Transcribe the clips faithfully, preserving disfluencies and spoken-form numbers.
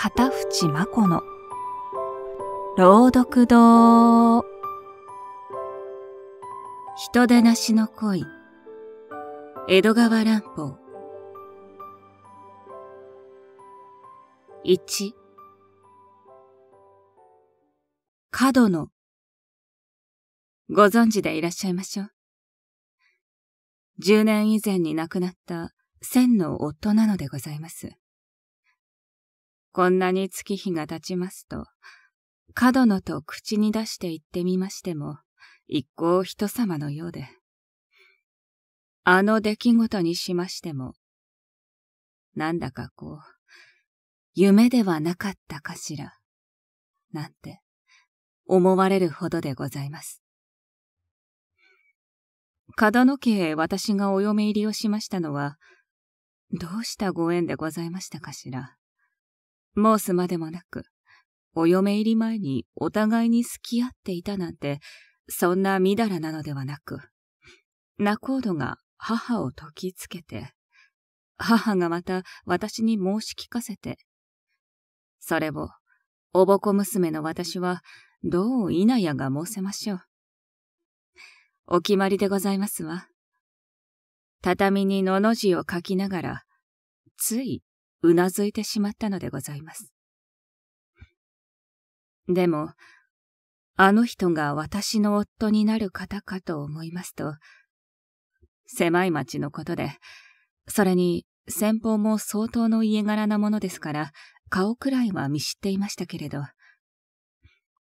片渕真子の朗読堂。人でなしの恋、江戸川乱歩。いち、角野。ご存知でいらっしゃいましょう。十年以前に亡くなった千の夫なのでございます。こんなに月日が経ちますと、角野と口に出して言ってみましても、一向人様のようで。あの出来事にしましても、なんだかこう、夢ではなかったかしら、なんて思われるほどでございます。角野家へ私がお嫁入りをしましたのは、どうしたご縁でございましたかしら。申すまでもなく、お嫁入り前にお互いに付き合っていたなんて、そんなみだらなのではなく、仲人が母を説きつけて、母がまた私に申し聞かせて、それを、おぼこ娘の私は、どういなやが申せましょう。お決まりでございますわ。畳にのの字を書きながら、ついうなずいてしまったのでございます。でも、あの人が私の夫になる方かと思いますと、狭い町のことで、それに先方も相当の家柄なものですから、顔くらいは見知っていましたけれど、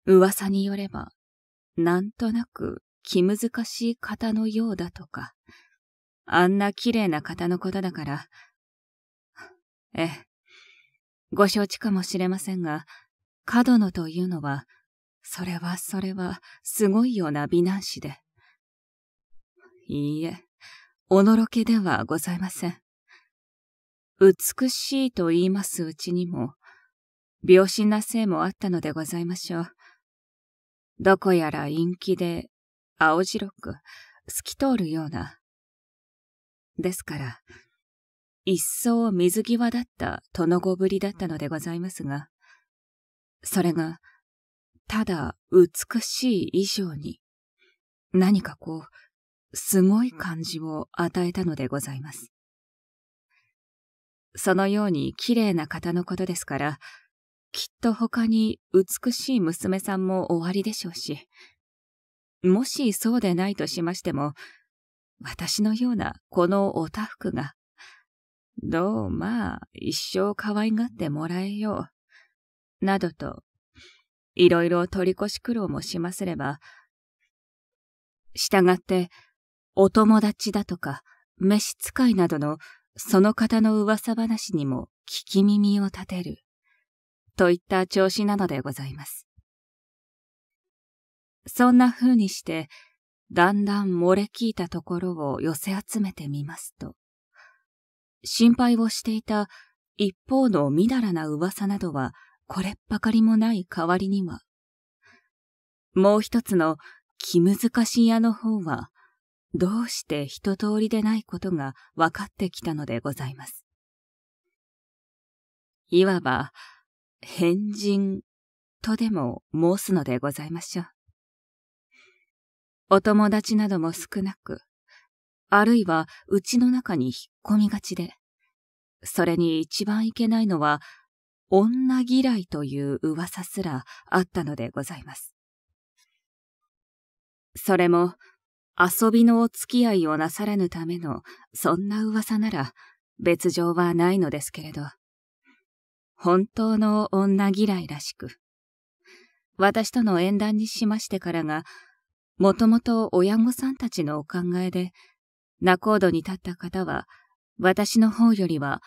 噂によれば、なんとなく気難しい方のようだとか、あんな綺麗な方のことだから、ええ、ご承知かもしれませんが、角野というのは、それはそれはすごいような美男子で。いいえ、おのろけではございません。美しいと言いますうちにも、病心なせいもあったのでございましょう。どこやら陰気で、青白く、透き通るような。ですから、一層水際だった殿子ぶりだったのでございますが、それが、ただ美しい以上に、何かこう、すごい感じを与えたのでございます。そのように綺麗な方のことですから、きっと他に美しい娘さんもおありでしょうし、もしそうでないとしましても、私のようなこのおたふくが、どうまあ一生可愛がってもらえよう、などと、いろいろ取り越し苦労もしますれば、従って、お友達だとか、召使いなどのその方の噂話にも聞き耳を立てる、といった調子なのでございます。そんな風にして、だんだん漏れ聞いたところを寄せ集めてみますと、心配をしていた一方のみだらな噂などはこれっぱかりもない代わりには、もう一つの気難しい屋の方は、どうして一通りでないことが分かってきたのでございます。いわば、変人とでも申すのでございましょう。お友達なども少なく、あるいはうちの中に引っ込みがちで、それに一番いけないのは、女嫌いという噂すらあったのでございます。それも、遊びのお付き合いをなさらぬための、そんな噂なら別状はないのですけれど、本当の女嫌いらしく、私との縁談にしましてからが、もともと親御さんたちのお考えで、仲人に立った方は、私の方よりは、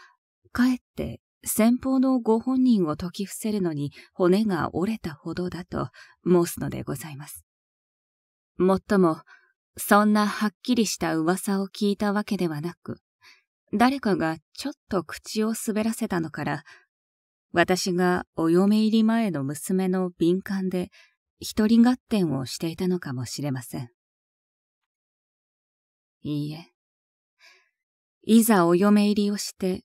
かえって先方のご本人を説き伏せるのに骨が折れたほどだと申すのでございます。もっとも、そんなはっきりした噂を聞いたわけではなく、誰かがちょっと口を滑らせたのから、私がお嫁入り前の娘の敏感で、一人合点をしていたのかもしれません。いいえ。いざお嫁入りをして、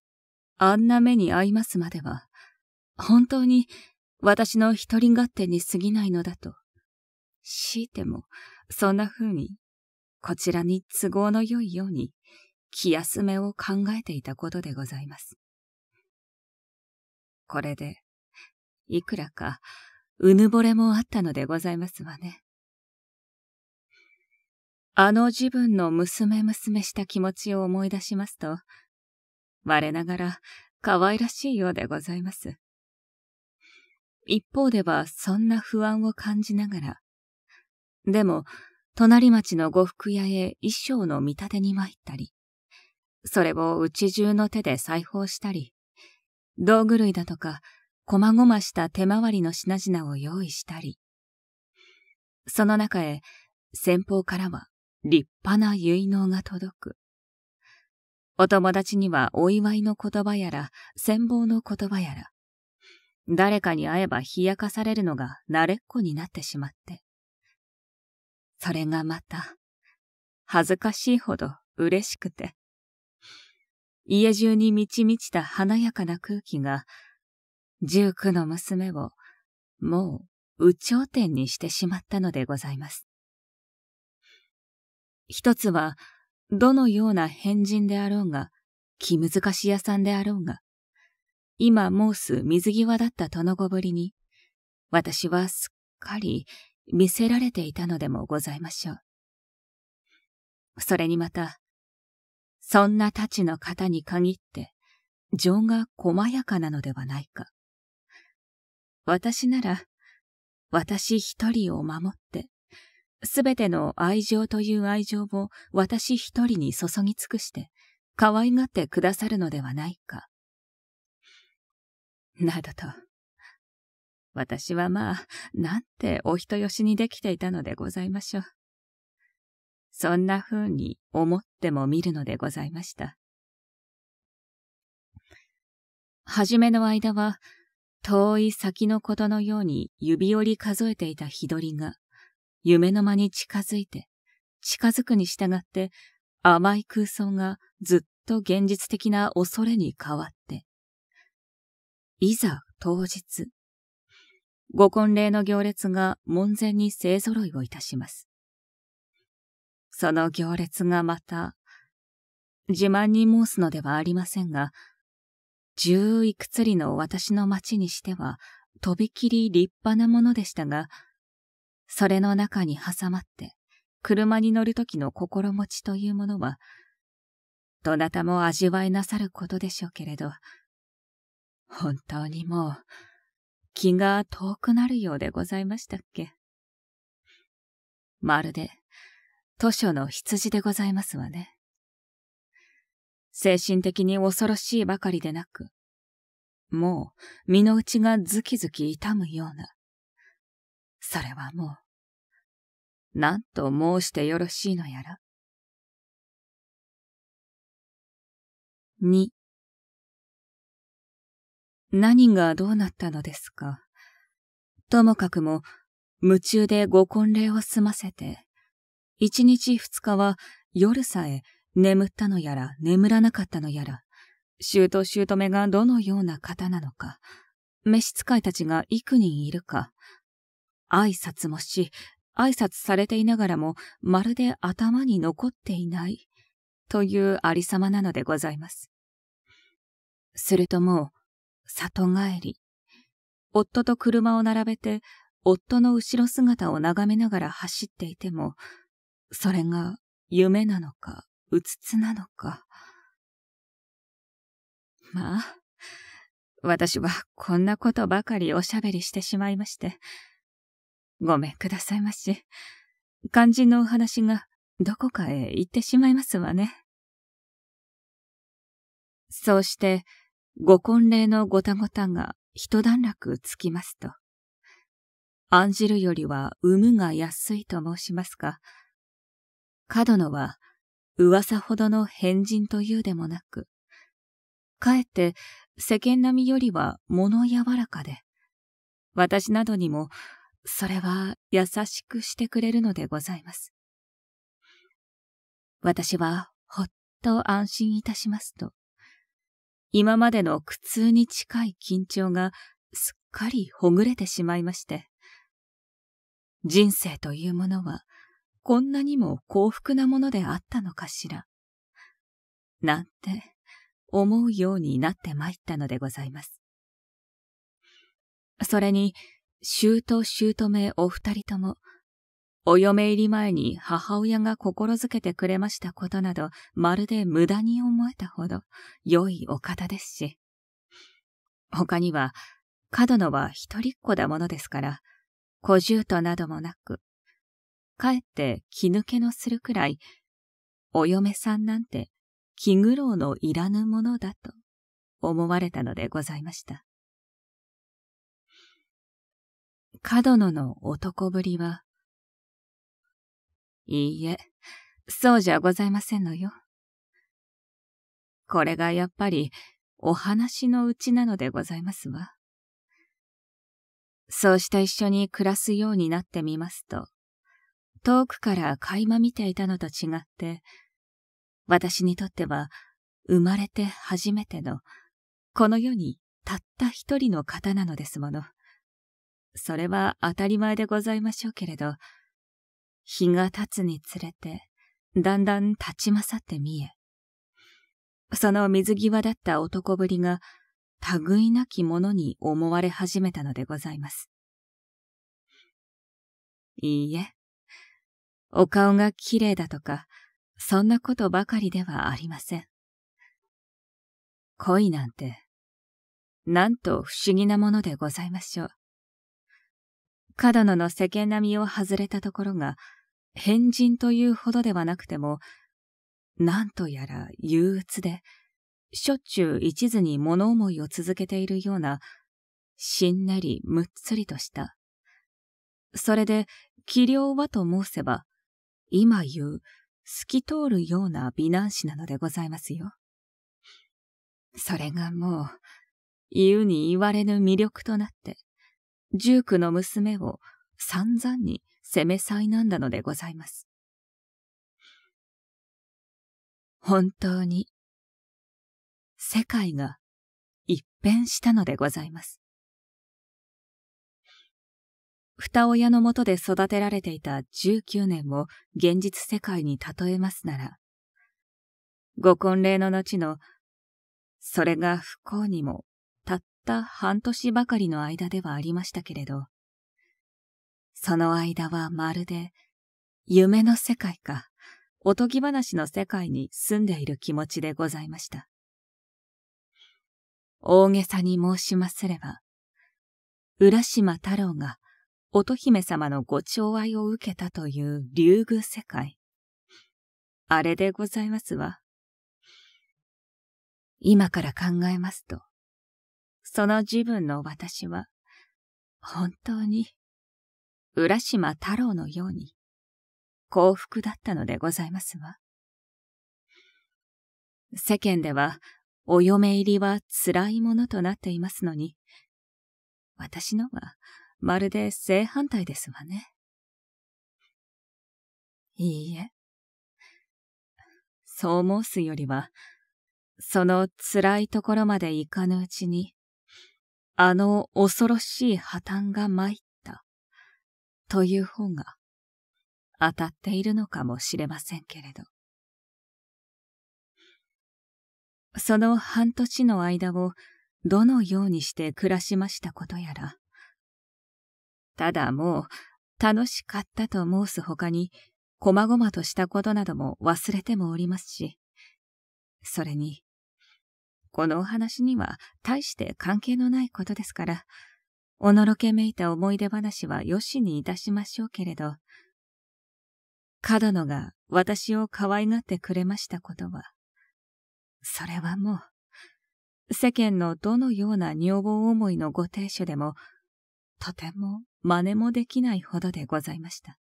あんな目に遭いますまでは、本当に私の一人勝手に過ぎないのだと。強いても、そんな風に、こちらに都合の良いように、気休めを考えていたことでございます。これで、いくらか、うぬぼれもあったのでございますわね。あの自分の娘娘した気持ちを思い出しますと、我ながら可愛らしいようでございます。一方ではそんな不安を感じながら、でも隣町の呉服屋へ衣装の見立てに参ったり、それをうち中の手で裁縫したり、道具類だとか細々した手回りの品々を用意したり、その中へ先方からは、立派な結納が届く。お友達にはお祝いの言葉やら、羨望の言葉やら、誰かに会えば冷やかされるのが慣れっこになってしまって。それがまた、恥ずかしいほど嬉しくて。家中に満ち満ちた華やかな空気が、十九の娘をもう有頂天にしてしまったのでございます。一つは、どのような変人であろうが、気難し屋さんであろうが、今申す水際だった殿子ぶりに、私はすっかり見せられていたのでもございましょう。それにまた、そんな太刀の方に限って、情が細やかなのではないか。私なら、私一人を守って、すべての愛情という愛情を私一人に注ぎ尽くして、可愛がってくださるのではないか。などと、私はまあ、なんてお人よしにできていたのでございましょう。そんな風に思っても見るのでございました。はじめの間は、遠い先のことのように指折り数えていた日取りが、夢の間に近づいて、近づくに従って、甘い空想がずっと現実的な恐れに変わって。いざ当日、ご婚礼の行列が門前に勢揃いをいたします。その行列がまた、自慢に申すのではありませんが、十いくつりの私の町にしては、とびきり立派なものでしたが、それの中に挟まって、車に乗るときの心持ちというものは、どなたも味わいなさることでしょうけれど、本当にもう、気が遠くなるようでございましたっけ。まるで、図書の羊でございますわね。精神的に恐ろしいばかりでなく、もう身の内がズキズキ痛むような、それはもう、なんと申してよろしいのやら。に。何がどうなったのですか。ともかくも、夢中でご婚礼を済ませて、一日二日は夜さえ眠ったのやら眠らなかったのやら、姑と姑がどのような方なのか、召使いたちが幾人いるか、挨拶もし、挨拶されていながらも、まるで頭に残っていない、というありさまなのでございます。するともう、里帰り。夫と車を並べて、夫の後ろ姿を眺めながら走っていても、それが夢なのか、うつつなのか。まあ、私はこんなことばかりおしゃべりしてしまいまして、ごめんくださいまし。肝心のお話がどこかへ行ってしまいますわね。そうして、ご婚礼のごたごたが一段落つきますと。案じるよりは産むが安いと申しますか。角野は噂ほどの変人というでもなく、かえって世間並みよりは物柔らかで、私などにも、それは優しくしてくれるのでございます。私はほっと安心いたしますと、今までの苦痛に近い緊張がすっかりほぐれてしまいまして。人生というものは、こんなにも幸福なものであったのかしら。なんて思うようになってまいったのでございます。それに、姑と姑お二人とも、お嫁入り前に母親が心づけてくれましたことなど、まるで無駄に思えたほど良いお方ですし、他には、角野は一人っ子だものですから、小姑となどもなく、かえって気抜けのするくらい、お嫁さんなんて気苦労のいらぬものだと思われたのでございました。角野の男ぶりは、いいえ、そうじゃございませんのよ。これがやっぱりお話のうちなのでございますわ。そうした一緒に暮らすようになってみますと、遠くから垣間見ていたのと違って、私にとっては生まれて初めての、この世にたった一人の方なのですもの。それは当たり前でございましょうけれど、日が経つにつれて、だんだん立ちまさって見え、その水際だった男ぶりが、類なきものに思われ始めたのでございます。いいえ、お顔がきれいだとか、そんなことばかりではありません。恋なんて、なんと不思議なものでございましょう。角野の世間並みを外れたところが、変人というほどではなくても、なんとやら憂鬱で、しょっちゅう一途に物思いを続けているような、しんなりむっつりとした。それで、器量はと申せば、今言う、透き通るような美男子なのでございますよ。それがもう、言うに言われぬ魅力となって、十九の娘を散々に責め災難だのでございます。本当に、世界が一変したのでございます。二親のもとで育てられていたじゅうきゅうねんを現実世界に例えますなら、ご婚礼の後の、それが不幸にもたった半年ばかりの間ではありましたけれど、その間はまるで夢の世界かおとぎ話の世界に住んでいる気持ちでございました。大げさに申しますれば、浦島太郎が乙姫様のご寵愛を受けたという竜宮世界。あれでございますわ。今から考えますと、その自分の私は、本当に、浦島太郎のように、幸福だったのでございますわ。世間では、お嫁入りは辛いものとなっていますのに、私のはまるで正反対ですわね。いいえ、そう申すよりは、その辛いところまでいかぬうちに、あの恐ろしい破綻が参った、という方が当たっているのかもしれませんけれど。その半年の間をどのようにして暮らしましたことやら。ただもう楽しかったと申すほかに、こまごまとしたことなども忘れてもおりますし、それに、このお話には大して関係のないことですから、おのろけめいた思い出話はよしにいたしましょうけれど、角野が私を可愛がってくれましたことは、それはもう、世間のどのような女房思いのご亭主でも、とても真似もできないほどでございました。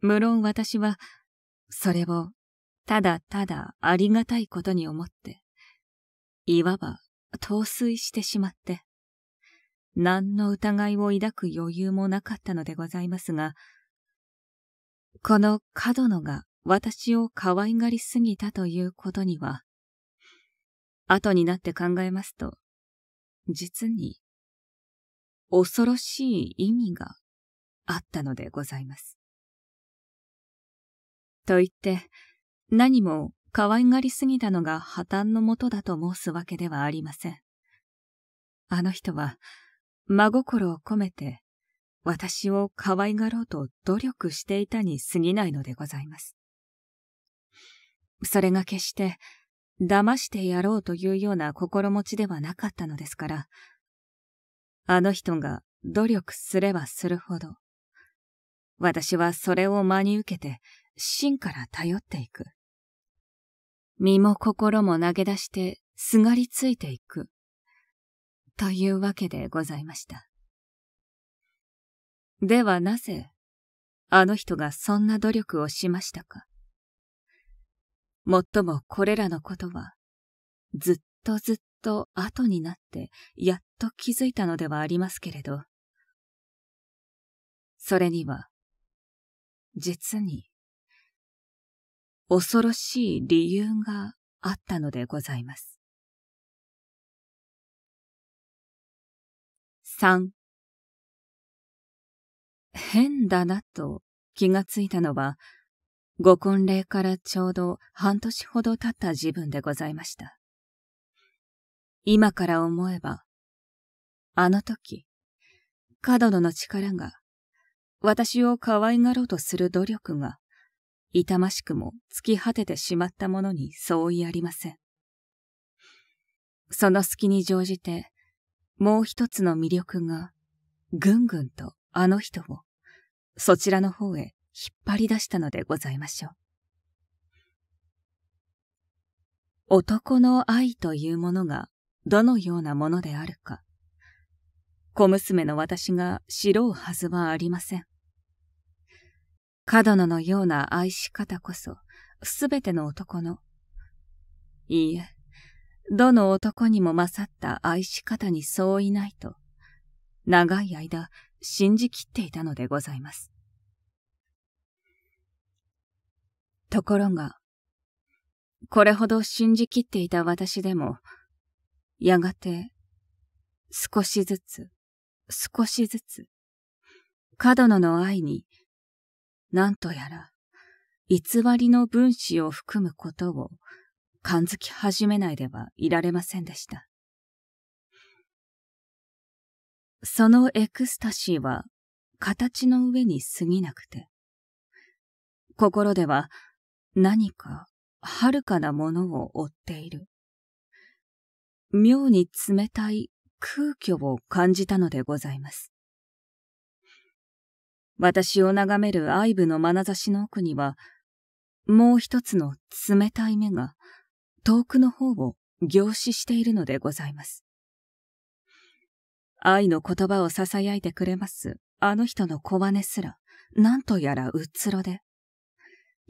無論私は、それを、ただただありがたいことに思って、いわば、陶酔してしまって、何の疑いを抱く余裕もなかったのでございますが、この角野が、私を可愛がりすぎたということには、後になって考えますと、実に恐ろしい意味があったのでございます。と言って何も可愛がりすぎたのが破綻のもとだと申すわけではありません。あの人は真心を込めて私を可愛がろうと努力していたに過ぎないのでございます。それが決して騙してやろうというような心持ちではなかったのですから、あの人が努力すればするほど、私はそれを真に受けて真から頼っていく。身も心も投げ出してすがりついていく。というわけでございました。ではなぜ、あの人がそんな努力をしましたか。もっともこれらのことは、ずっとずっと後になってやっと気づいたのではありますけれど、それには、実に、恐ろしい理由があったのでございます。三、変だなと気がついたのは、ご婚礼からちょうど半年ほど経った自分でございました。今から思えば、あの時、角野の力が、私を可愛がろうとする努力が、痛ましくも尽き果ててしまったものに相違ありません。その隙に乗じて、もう一つの魅力が、ぐんぐんと、あの人をそちらの方へ引っ張り出したのでございましょう。男の愛というものがどのようなものであるか、小娘の私が知ろうはずはありません。角野のような愛し方こそ、すべての男の、いいえ、どの男にも勝った愛し方に相違ないと、長い間、信じきっていたのでございます。ところが、これほど信じきっていた私でも、やがて、少しずつ、少しずつ、角野の愛に、なんとやら、偽りの分子を含むことを、感づき始めないではいられませんでした。そのエクスタシーは形の上に過ぎなくて、心では何か遥かなものを追っている。妙に冷たい空虚を感じたのでございます。私を眺める愛撫の眼差しの奥には、もう一つの冷たい目が遠くの方を凝視しているのでございます。愛の言葉を囁いてくれます。あの人の小羽すら、なんとやらうつろで、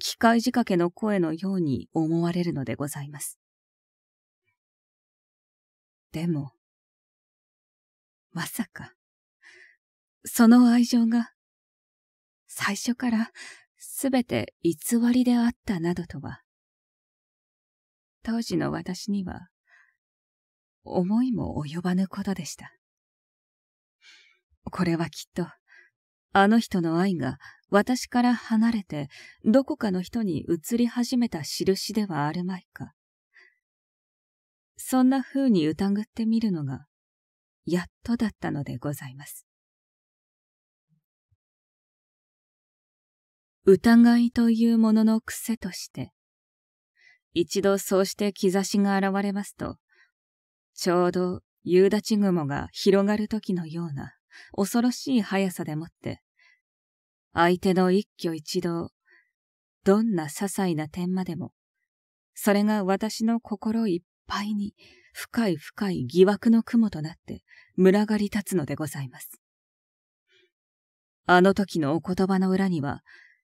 機械仕掛けの声のように思われるのでございます。でも、まさか、その愛情が、最初からすべて偽りであったなどとは、当時の私には、思いも及ばぬことでした。これはきっと、あの人の愛が私から離れてどこかの人に移り始めた印ではあるまいか。そんな風に疑ってみるのが、やっとだったのでございます。疑いというものの癖として、一度そうして兆しが現れますと、ちょうど夕立雲が広がる時のような、恐ろしい速さでもって、相手の一挙一動、どんな些細な点までも、それが私の心いっぱいに深い深い疑惑の雲となって群がり立つのでございます。あの時のお言葉の裏には、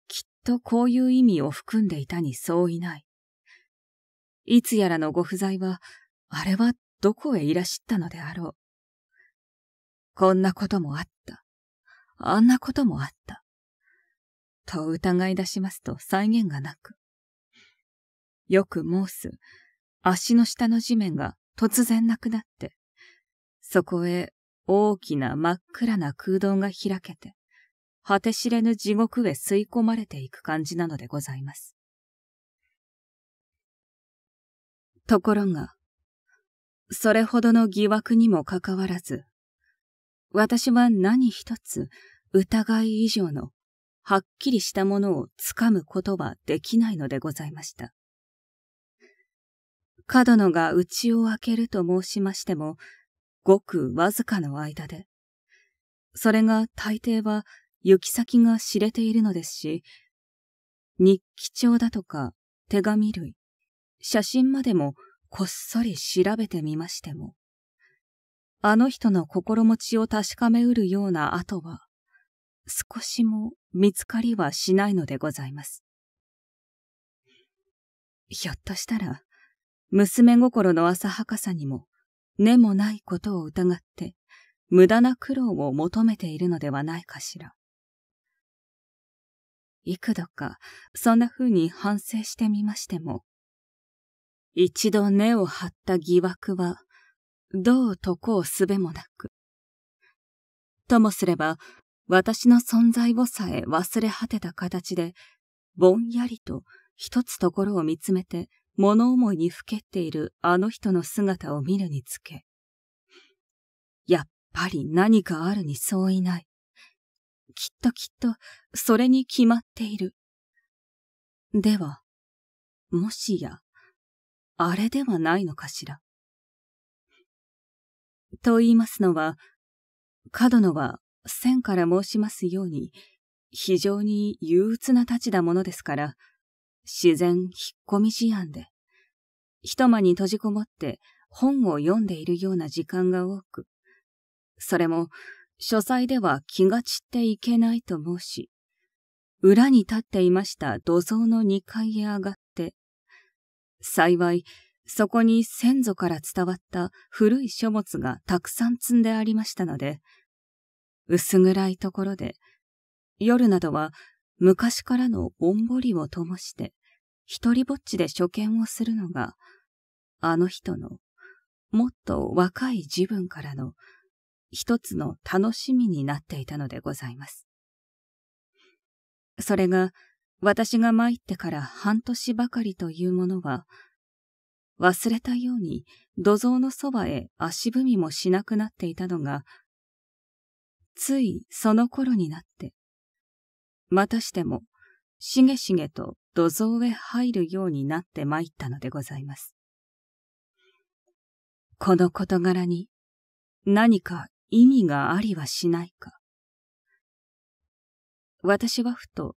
きっとこういう意味を含んでいたに相違ない。いつやらのご不在は、あれはどこへいらしったのであろう。こんなこともあった。あんなこともあった。と疑い出しますと再現がなく。よく申す、足の下の地面が突然なくなって、そこへ大きな真っ暗な空洞が開けて、果てしれぬ地獄へ吸い込まれていく感じなのでございます。ところが、それほどの疑惑にもかかわらず、私は何一つ疑い以上のはっきりしたものをつかむことはできないのでございました。角野が内を開けると申しましても、ごくわずかの間で、それが大抵は行き先が知れているのですし、日記帳だとか手紙類、写真までもこっそり調べてみましても、あの人の心持ちを確かめうるような跡は、少しも見つかりはしないのでございます。ひょっとしたら、娘心の浅はかさにも、根もないことを疑って、無駄な苦労を求めているのではないかしら。幾度か、そんな風に反省してみましても、一度根を張った疑惑は、どう解こうすべもなく。ともすれば、私の存在をさえ忘れ果てた形で、ぼんやりと一つところを見つめて、物思いにふけっているあの人の姿を見るにつけ、やっぱり何かあるにそういない。きっときっと、それに決まっている。では、もしや、あれではないのかしら。と言いますのは、角野は先から申しますように、非常に憂鬱なたちだものですから、自然引っ込み思案で、一間に閉じこもって本を読んでいるような時間が多く、それも書斎では気が散っていけないと申し、裏に立っていました土蔵の二階へ上がって、幸い、そこに先祖から伝わった古い書物がたくさん積んでありましたので、薄暗いところで、夜などは昔からのぼんぼりを灯して、一人ぼっちで書見をするのが、あの人の、もっと若い自分からの、一つの楽しみになっていたのでございます。それが、私が参ってから半年ばかりというものは、忘れたように土蔵のそばへ足踏みもしなくなっていたのが、ついその頃になって、またしてもしげしげと土蔵へ入るようになって参ったのでございます。この事柄に何か意味がありはしないか。私はふと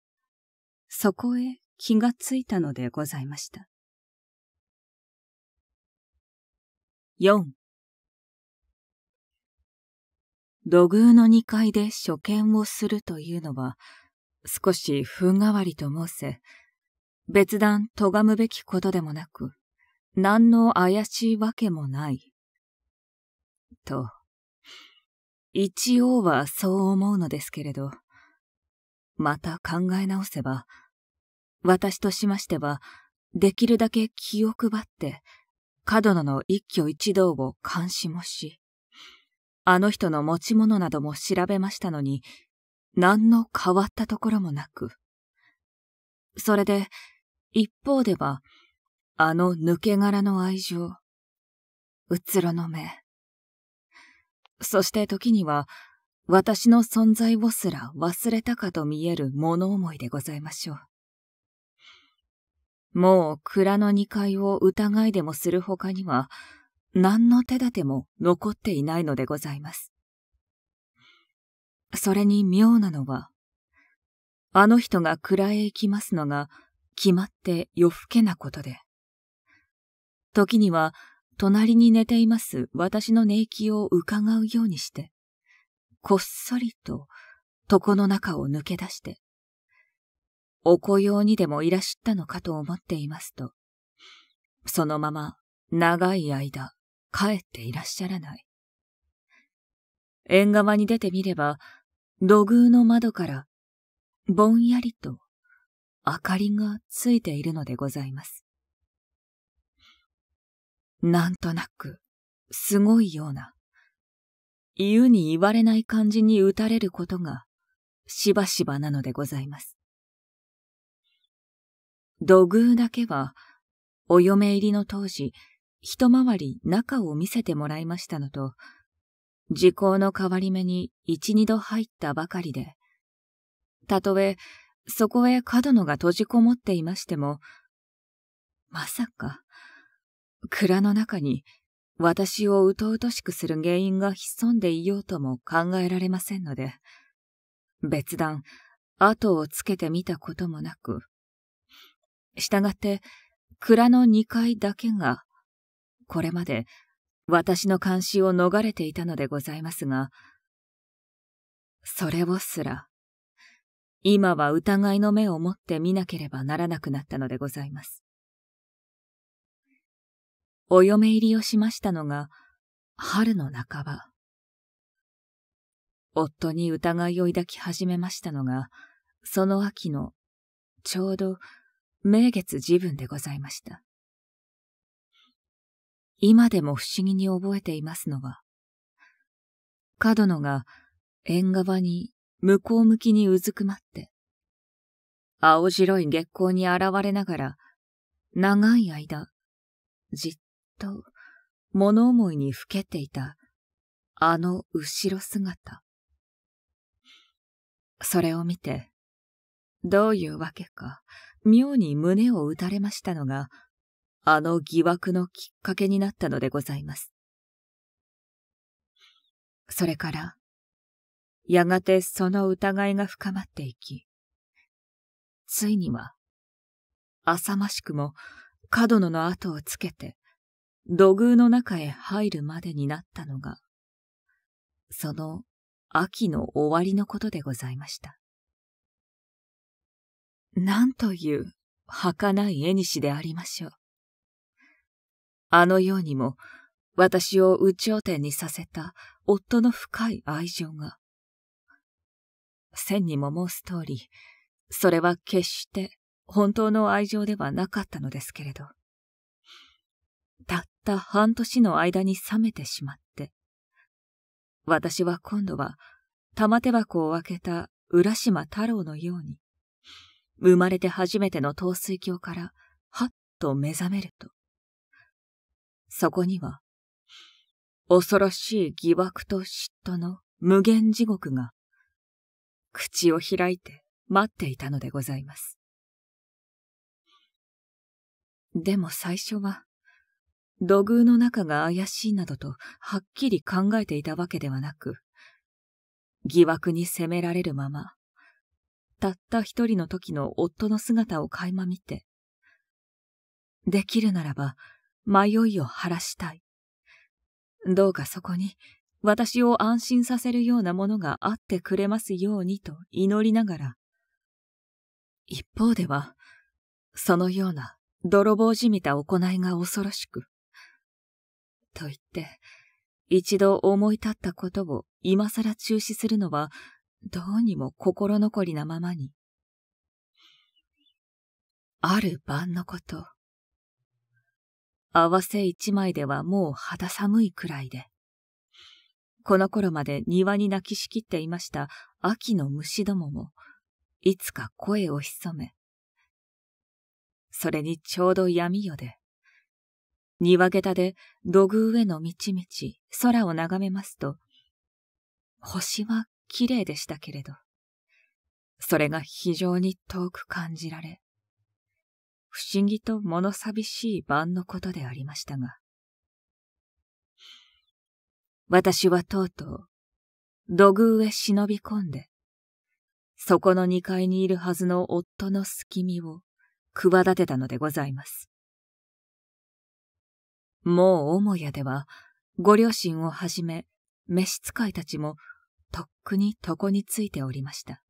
そこへ気がついたのでございました。よん土偶のにかいで書見をするというのは、少し風変わりと申せ、別段とがむべきことでもなく、何の怪しいわけもない。と、一応はそう思うのですけれど、また考え直せば、私としましては、できるだけ気を配って、角野の一挙一動を監視もし、あの人の持ち物なども調べましたのに、何の変わったところもなく。それで、一方では、あの抜け殻の愛情、うつろの目、そして時には、私の存在をすら忘れたかと見える物思いでございましょう。もう蔵の二階を疑いでもするほかには、何の手立ても残っていないのでございます。それに妙なのは、あの人が蔵へ行きますのが決まって夜更けなことで、時には隣に寝ています私の寝息を伺うようにして、こっそりと床の中を抜け出して、お小用にでもいらっしゃったのかと思っていますと、そのまま長い間帰っていらっしゃらない。縁側に出てみれば、土偶の窓からぼんやりと明かりがついているのでございます。なんとなくすごいような、言うに言われない感じに打たれることがしばしばなのでございます。土偶だけはお嫁入りの当時一回り中を見せてもらいましたのと、時効の変わり目に一二度入ったばかりで、たとえそこへ角野が閉じこもっていましても、まさか蔵の中に私をうとうとしくする原因が潜んでいようとも考えられませんので、別段後をつけてみたこともなく、したがって蔵の二階だけがこれまで私の監視を逃れていたのでございますが、それをすら今は疑いの目を持って見なければならなくなったのでございます。お嫁入りをしましたのが春の半ば。夫に疑いを抱き始めましたのが、その秋のちょうど名月時分でございました。今でも不思議に覚えていますのは、角野が縁側に向こう向きにうずくまって、青白い月光に現れながら、長い間、じっと物思いにふけっていた、あの後ろ姿。それを見て、どういうわけか、妙に胸を打たれましたのが、あの疑惑のきっかけになったのでございます。それから、やがてその疑いが深まっていき、ついには、浅ましくも角野の後をつけて、土偶の中へ入るまでになったのが、その、秋の終わりのことでございました。なんという儚い縁でありましょう。あのようにも私を有頂天にさせた夫の深い愛情が。千にも申す通り、それは決して本当の愛情ではなかったのですけれど、たった半年の間に冷めてしまって、私は今度は玉手箱を開けた浦島太郎のように、生まれて初めての陶酔狂からはっと目覚めると、そこには恐ろしい疑惑と嫉妬の無限地獄が口を開いて待っていたのでございます。でも最初は、土偶の中が怪しいなどとはっきり考えていたわけではなく、疑惑に責められるまま、たった一人の時の夫の姿を垣間見て、できるならば迷いを晴らしたい。どうかそこに私を安心させるようなものがあってくれますようにと祈りながら、一方では、そのような泥棒じみた行いが恐ろしく、と言って、一度思い立ったことを今さら中止するのは、どうにも心残りなままに。ある晩のこと、合わせ一枚ではもう肌寒いくらいで、この頃まで庭に泣きしきっていました秋の虫どもも、いつか声を潜め、それにちょうど闇夜で、庭下駄で土偶へのみちみち空を眺めますと、星は綺麗でしたけれど、それが非常に遠く感じられ、不思議と物寂しい晩のことでありましたが、私はとうとう土偶へ忍び込んで、そこの二階にいるはずの夫の隙見を企てたのでございます。もう母屋では、ご両親をはじめ、召使いたちも、とっくに床についておりました。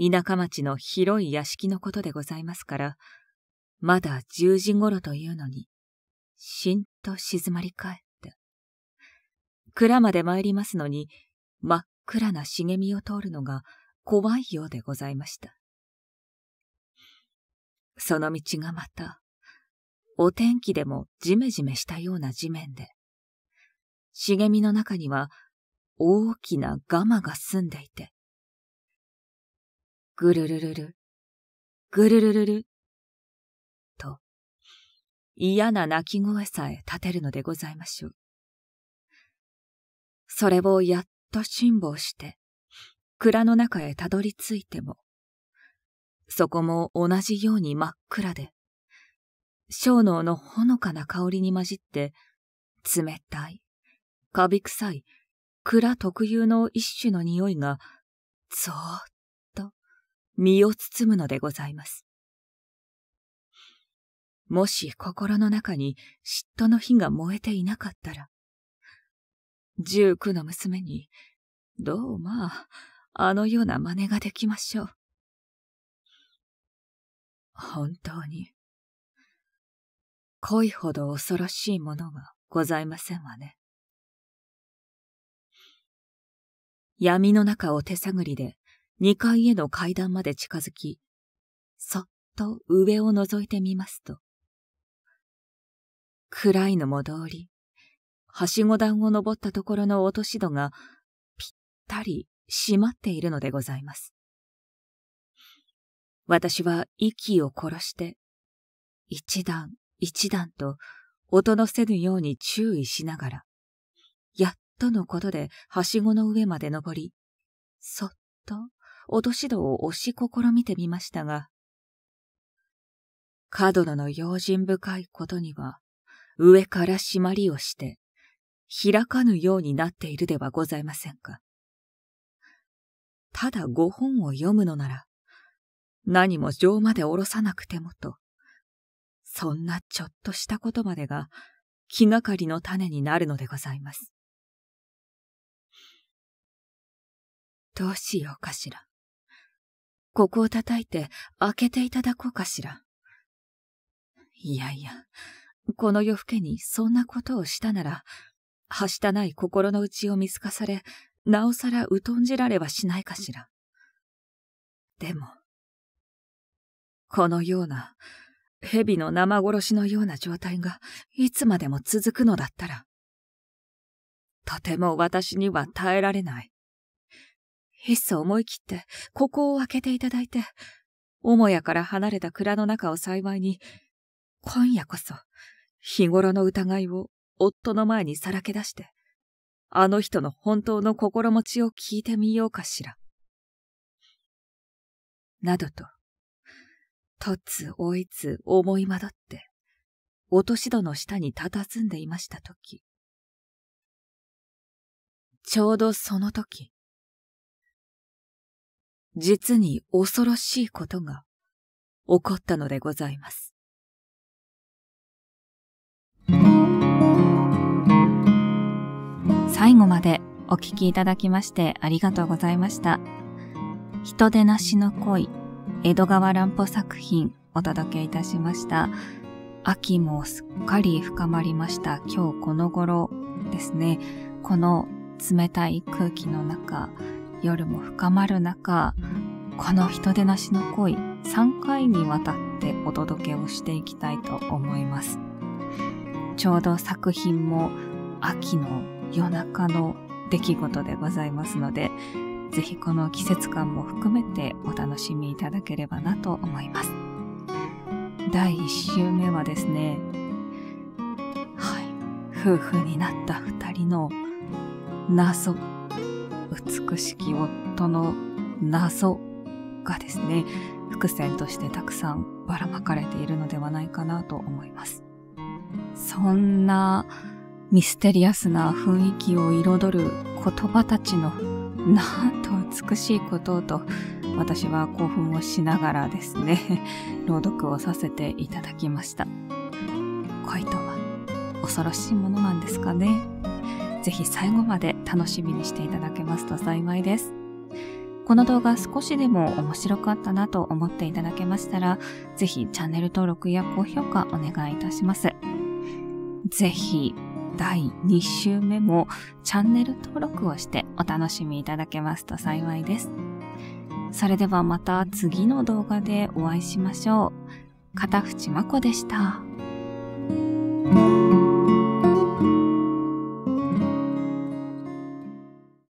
田舎町の広い屋敷のことでございますから、まだ十時ごろというのに、しんと静まり返って、蔵まで参りますのに、真っ暗な茂みを通るのが怖いようでございました。その道がまた、お天気でもじめじめしたような地面で、茂みの中には大きなガマが住んでいて、ぐるるるる、ぐるるるる、と嫌な鳴き声さえ立てるのでございましょう。それをやっと辛抱して、蔵の中へたどり着いても、そこも同じように真っ暗で、樟脳のほのかな香りに混じって、冷たい、カビ臭い、蔵特有の一種の匂いが、ぞーっと身を包むのでございます。もし心の中に嫉妬の火が燃えていなかったら、十九の娘に、どうまあ、あのような真似ができましょう。本当に、恋ほど恐ろしいものがございませんわね。闇の中を手探りで二階への階段まで近づき、そっと上を覗いてみますと、暗いのも通り、はしご段を登ったところの落とし戸がぴったり閉まっているのでございます。私は息を殺して、一段一段と音のせぬように注意しながら、やっとのことではしごの上まで登り、そっと落とし戸を押し試みてみましたが、角野の用心深いことには、上から締まりをして、開かぬようになっているではございませんか。ただご本を読むのなら、何も錠まで下ろさなくてもと、そんなちょっとしたことまでが気がかりの種になるのでございます。どうしようかしら。ここを叩いて開けていただこうかしら。いやいや、この夜更けにそんなことをしたなら、はしたない心の内を見透かされ、なおさら疎んじられはしないかしら。でも、このような、蛇の生殺しのような状態がいつまでも続くのだったら、とても私には耐えられない。いっそ思い切って、ここを開けていただいて、母屋から離れた蔵の中を幸いに、今夜こそ、日頃の疑いを夫の前にさらけ出して、あの人の本当の心持ちを聞いてみようかしら。などと、とつおいつ思い惑って、落とし戸の下に佇んでいましたとき、ちょうどそのとき、実に恐ろしいことが起こったのでございます。最後までお聞きいただきましてありがとうございました。人でなしの恋、江戸川乱歩作品お届けいたしました。秋もすっかり深まりました。今日この頃ですね、この冷たい空気の中、夜も深まる中、この人でなしの恋、さんかいにわたってお届けをしていきたいと思います。ちょうど作品も秋の夜中の出来事でございますので、ぜひこの季節感も含めてお楽しみいただければなと思います。だいいっ週目はですね、はい、夫婦になった二人の謎、美しき夫の謎がですね、伏線としてたくさんばらまかれているのではないかなと思います。そんなミステリアスな雰囲気を彩る言葉たちのなんと美しいことと、私は興奮をしながらですね、朗読をさせていただきました。恋とは恐ろしいものなんですかね。ぜひ最後まで楽しみにしていただけますと幸いです。この動画少しでも面白かったなと思っていただけましたら、ぜひチャンネル登録や高評価お願いいたします。ぜひ、だいに週目もチャンネル登録をしてお楽しみいただけますと幸いです。それではまた次の動画でお会いしましょう。片渕真子でした。